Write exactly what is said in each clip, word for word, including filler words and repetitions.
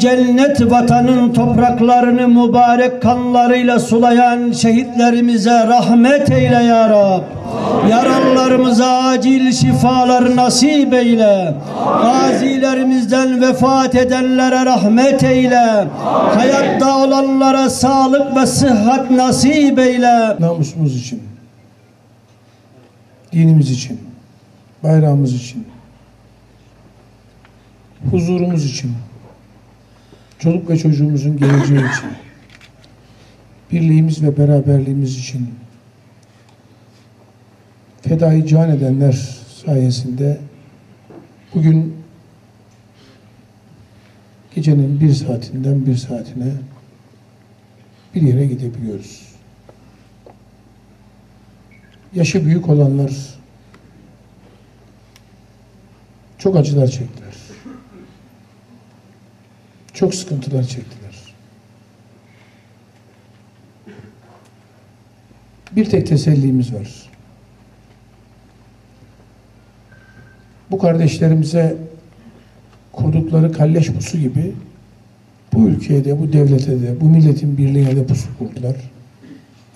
cennet vatanın topraklarını mübarek kanlarıyla sulayan şehitlerimize rahmet eyle ya Rab. Yaralarımıza acil şifalar nasip eyle. Gazilerimizden vefat edenlere rahmet eyle. Hayatta olanlara sağlık ve sıhhat nasip eyle. Namusumuz için, dinimiz için, bayrağımız için, huzurumuz için, çoluk ve çocuğumuzun geleceği için, birliğimiz ve beraberliğimiz için fedai can edenler sayesinde bugün gecenin bir saatinden bir saatine bir yere gidebiliyoruz. Yaşı büyük olanlar çok acılar çektiler. Çok sıkıntılar çektiler. Bir tek tesellimiz var. Bu kardeşlerimize kurdukları kalleş pusu gibi bu ülkeye de, bu devlete de, bu milletin birliğine de pusu kurdular.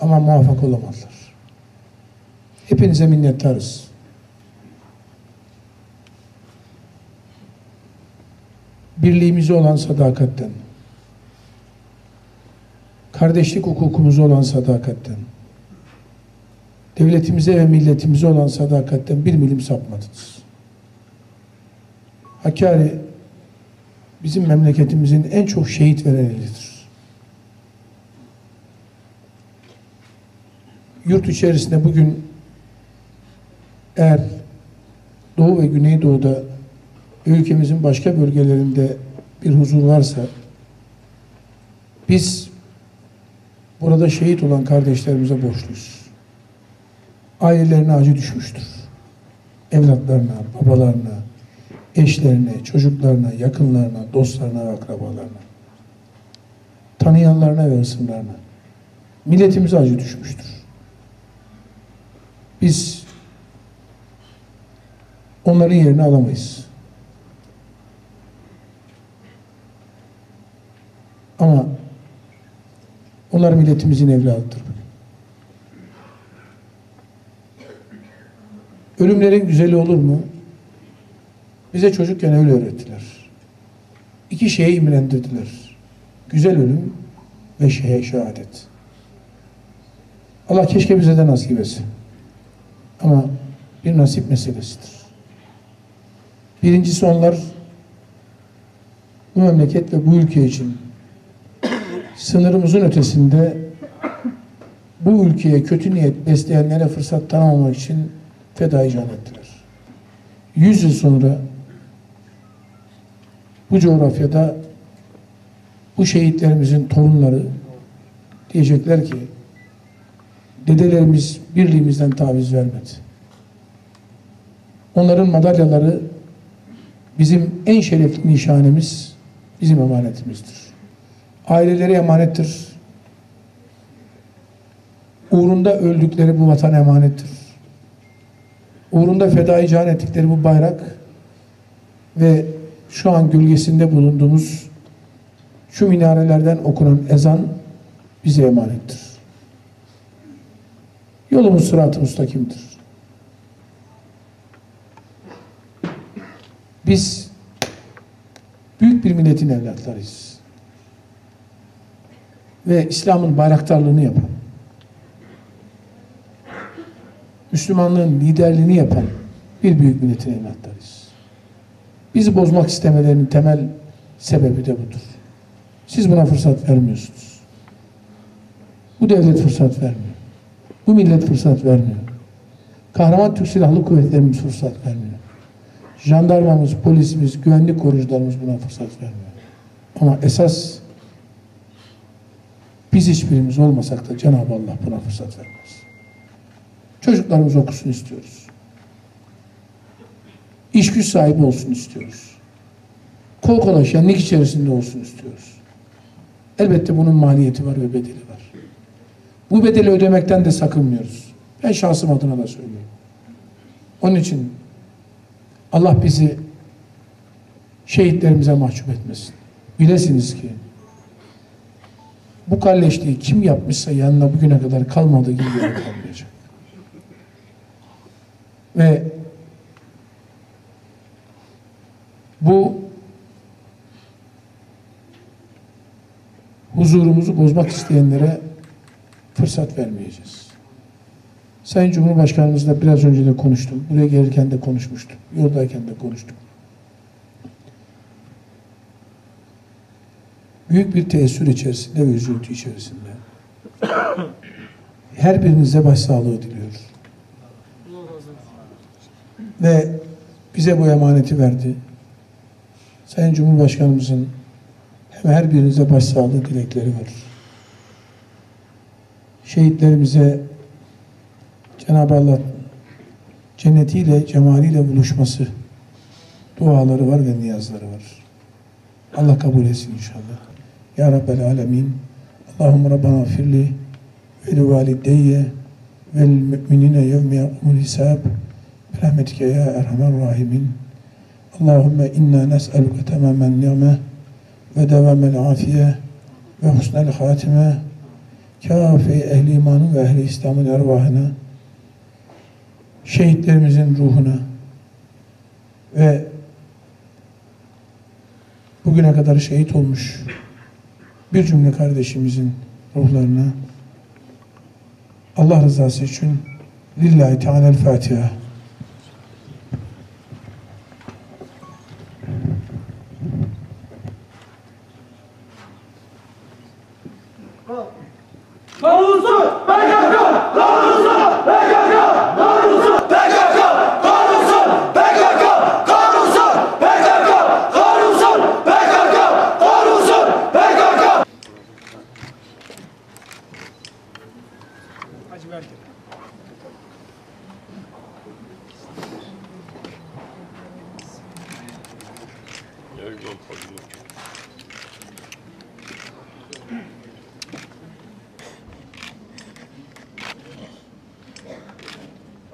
Ama muvaffak olamadılar. Hepinize minnettarız. Birliğimize olan sadakatten, kardeşlik hukukumuza olan sadakatten, devletimize ve milletimize olan sadakatten bir milim sapmadınız. Hakkari bizim memleketimizin en çok şehit veren ilidir. Yurt içerisinde bugün eğer Doğu ve Güneydoğu'da ülkemizin başka bölgelerinde bir huzur varsa biz burada şehit olan kardeşlerimize borçluyuz. Ailelerine acı düşmüştür. Evlatlarına, babalarına, eşlerine, çocuklarına, yakınlarına, dostlarına ve akrabalarına, tanıyanlarına ve ısımlarına milletimize acı düşmüştür. Biz onların yerini alamayız. Ama onlar milletimizin evladıdır. Ölümlerin güzeli olur mu? Bize çocukken öyle öğrettiler. İki şeye imrendirdiler. Güzel ölüm ve şeye şehadet. Allah keşke bize de nasip etsin. Ama bir nasip meselesidir. Birincisi onlar bu memleket ve bu ülke için sınırımızın ötesinde bu ülkeye kötü niyet besleyenlere fırsat tanımamak için fedai can ettiler. Yüz yıl sonra bu coğrafyada bu şehitlerimizin torunları diyecekler ki dedelerimiz birliğimizden taviz vermedi. Onların madalyaları bizim en şerefli nişanemiz, bizim emanetimizdir. Aileleri emanettir. Uğrunda öldükleri bu vatan emanettir. Uğrunda fedai can ettikleri bu bayrak ve şu an gölgesinde bulunduğumuz şu minarelerden okunan ezan bize emanettir. Yolumuz sırat-ı müstakimdir. Biz büyük bir milletin evlatlarıyız. Ve İslam'ın bayraktarlığını yapan, Müslümanlığın liderliğini yapan bir büyük milletin evlatlarıyız. Bizi bozmak istemelerinin temel sebebi de budur. Siz buna fırsat vermiyorsunuz. Bu devlet fırsat vermiyor. Bu millet fırsat vermiyor. Kahraman Türk Silahlı Kuvvetlerimiz fırsat vermiyor. Jandarmamız, polisimiz, güvenlik koruyucularımız buna fırsat vermiyor. Ama esas biz hiçbirimiz olmasak da Cenab-ı Allah buna fırsat vermez. Çocuklarımız okusun istiyoruz. İş güç sahibi olsun istiyoruz. Kol kola şenlik içerisinde olsun istiyoruz. Elbette bunun maliyeti var ve bedeli var. Bu bedeli ödemekten de sakınmıyoruz. Ben şahsım adına da söylüyorum. Onun için Allah bizi şehitlerimize mahcup etmesin. bilesiniz ki bu kalleşliği kim yapmışsa yanına bugüne kadar kalmadığı gibi kalmayacak. Ve bu huzurumuzu bozmak isteyenlere fırsat vermeyeceğiz. Sayın Cumhurbaşkanımızla biraz önce de konuştum. Buraya gelirken de konuşmuştum. Yoldayken de konuştum. Büyük bir teessür içerisinde ve üzüntü içerisinde. Her birinize başsağlığı diliyoruz. Ve bize bu emaneti verdi. Sayın Cumhurbaşkanımızın hem her birinize başsağlığı dilekleri var. Şehitlerimize Cenab-ı Allah cennetiyle, cemaliyle buluşması duaları var ve niyazları var. Allah kabul etsin inşallah. Ya Rabbel Alemin. Allahümme Rabbana gfirli vel valideyye vel müminine yevme yakumul hisab birahmetike ya erhamer rahimin. Allahümme inna nes'eluke temamen ni'me ve devamel afiye ve husnel hatime kâfi ehli imanın ve ehli İslam'ın ervahına, şehitlerimizin ruhuna ve bugüne kadar şehit olmuş bir cümle kardeşimizin ruhlarına Allah rızası için lillahi teâlâ el-Fatiha.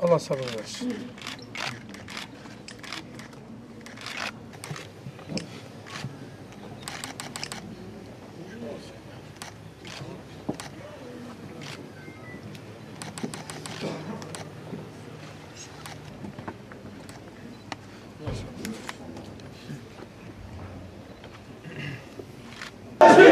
Allah sabır versin. Let's go.